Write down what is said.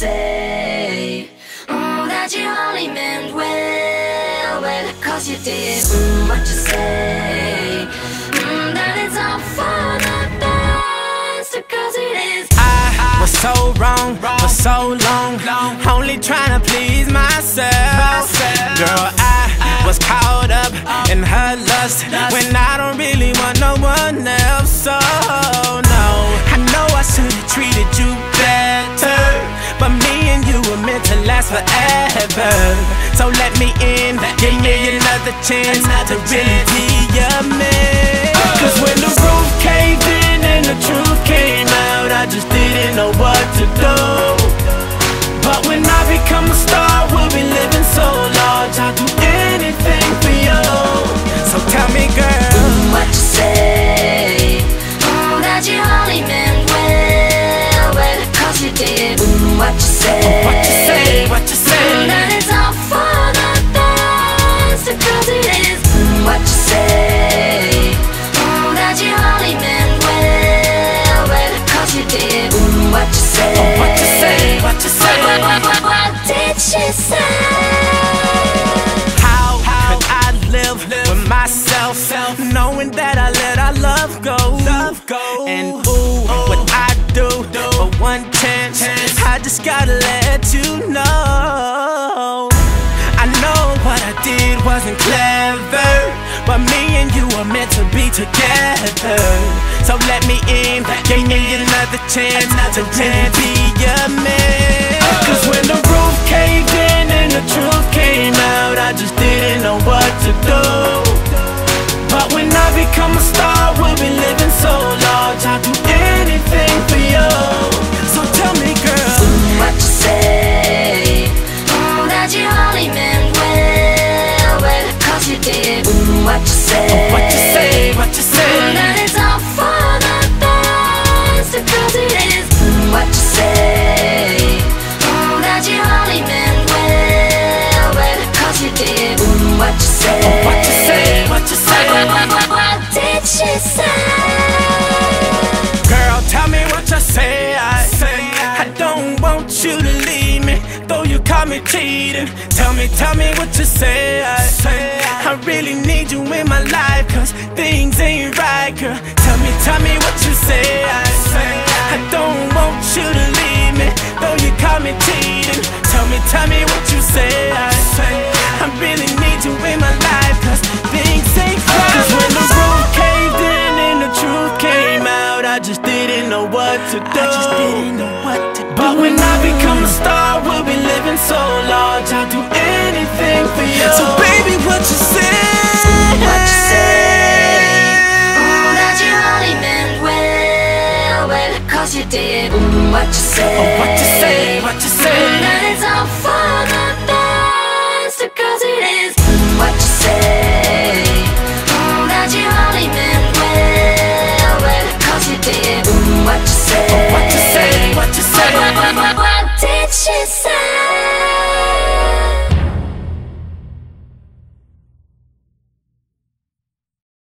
say, that you only meant well, cause you did what you say, that it's all for the best, cause it is. I was so wrong for so long, only trying to please myself. Girl, I was caught up in her lust when I don't really want no one else. So no, I know I should have treated you better, but me and you were meant to last forever. So let me in, give me another chance to really be your man. Cause when the roof caved in and the truth came out, I just didn't know what to do. But when I become a star, we'll be living so large, I'll do anything for you. So tell me, girl, what you say, that you only meant well, cause you did what you say, what you say, that it's all for the best, cause it is what you say, that you only meant well, cause you did what you say, what you say, what did she say? How could I live with myself, knowing that I let our love go, and ooh, what I do for one chance, I just gotta let you know. I know what I did wasn't clever, but me and you were meant to be together. So let me in, give me another chance to really be your man. Cause when the roof caved in and the truth came out, I just didn't know what to do. But when I become a star, we'll be living so large, I'll do anything for you. So tell me, girl, what you say, that you only meant well, cause you did what you say, that it's all for the best, cause it is what you say, that you only meant well, cause you did what you say, what did she say? Girl, tell me what you say. I don't want you to leave me, though you caught me cheating. Tell me what you say. I really need you in my life, cause things ain't right, girl. Tell me what you say. I don't want you to leave me, though you caught me cheating. Tell me what you say. I really need you in my life, cause things ain't right. Cause when the roof caved in and the truth came out, I just didn't know what to do. But when I become a star, we'll be living so large, I'll do anything for you. So baby, what you say? That you only meant well, cause you did what you say,